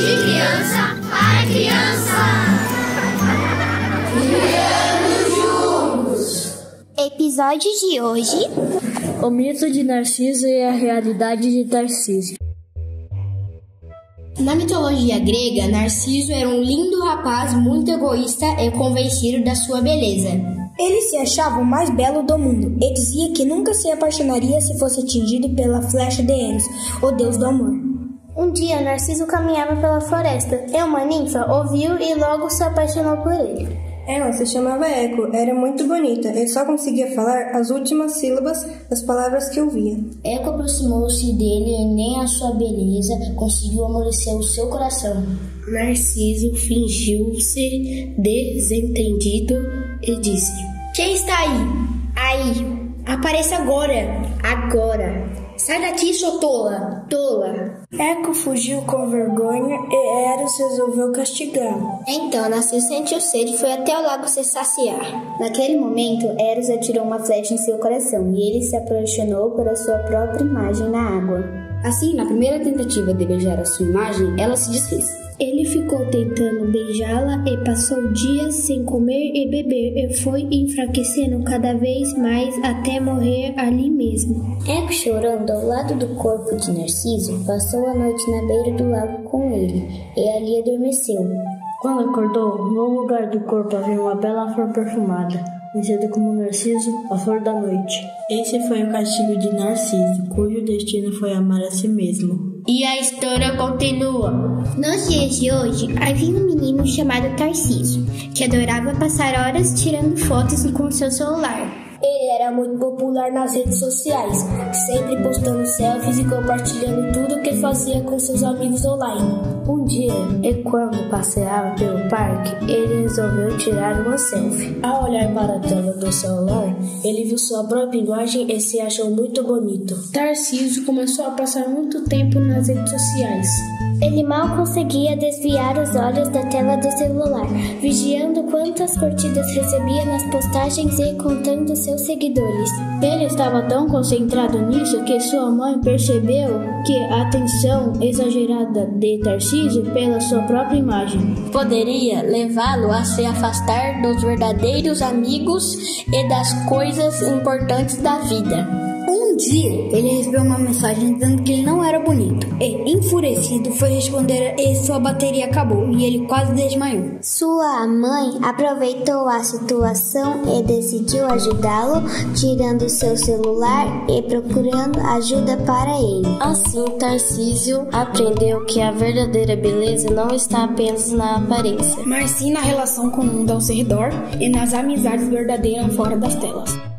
De criança para criança. Criando Juntos. Episódio de hoje: o mito de Narciso e a realidade de Tarcísio. Na mitologia grega, Narciso era um lindo rapaz muito egoísta e convencido da sua beleza. Ele se achava o mais belo do mundo e dizia que nunca se apaixonaria se fosse atingido pela flecha de Eros, o deus do amor. Um dia, Narciso caminhava pela floresta e uma ninfa ouviu e logo se apaixonou por ele. Ela se chamava Eco, era muito bonita e só conseguia falar as últimas sílabas das palavras que ouvia. Eco aproximou-se dele e nem a sua beleza conseguiu amolecer o seu coração. Narciso fingiu-se desentendido e disse: "Quem está aí? Aí! Apareça agora! Agora! Sai daqui, sua tola! Tola!" Eco fugiu com vergonha e Eros resolveu castigá-lo. Então Narciso sentiu sede e foi até o lago se saciar. Naquele momento, Eros atirou uma flecha em seu coração e ele se apaixonou pela sua própria imagem na água. Assim, na primeira tentativa de beijar a sua imagem, ela se desfez. Ele ficou tentando beijá-la e passou dias sem comer e beber e foi enfraquecendo cada vez mais até morrer ali mesmo. Eco, chorando ao lado do corpo de Narciso, passou a noite na beira do lago com ele e ali adormeceu. Quando acordou, no lugar do corpo havia uma bela flor perfumada, conhecida como Narciso, a flor da noite. Esse foi o castigo de Narciso, cujo destino foi amar a si mesmo. E a história continua. Nos dias de hoje, havia um menino chamado Tarcísio, que adorava passar horas tirando fotos com seu celular. Ele era muito popular nas redes sociais, sempre postando selfies e compartilhando tudo o que fazia com seus amigos online. Um dia, e quando passeava pelo parque, ele resolveu tirar uma selfie. Ao olhar para a tela do celular, ele viu sua própria imagem e se achou muito bonito. Tarcísio começou a passar muito tempo nas redes sociais. Ele mal conseguia desviar os olhos da tela do celular, vigiando quantas curtidas recebia nas postagens e contando seus seguidores. Ele estava tão concentrado nisso que sua mãe percebeu que a atenção exagerada de Tarcísio pela sua própria imagem poderia levá-lo a se afastar dos verdadeiros amigos e das coisas importantes da vida. Um dia, ele recebeu uma mensagem dizendo que ele não era bonito e, enfurecido, foi responder e sua bateria acabou e ele quase desmaiou. Sua mãe aproveitou a situação e decidiu ajudá-lo, tirando seu celular e procurando ajuda para ele. Assim, Tarcísio aprendeu que a verdadeira beleza não está apenas na aparência, mas sim na relação com o mundo ao seu redor e nas amizades verdadeiras fora das telas.